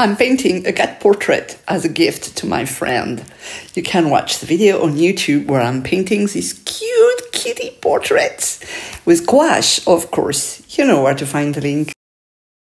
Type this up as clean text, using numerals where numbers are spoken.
I'm painting a cat portrait as a gift to my friend. You can watch the video on YouTube where I'm painting these cute kitty portraits with gouache, of course. You know where to find the link.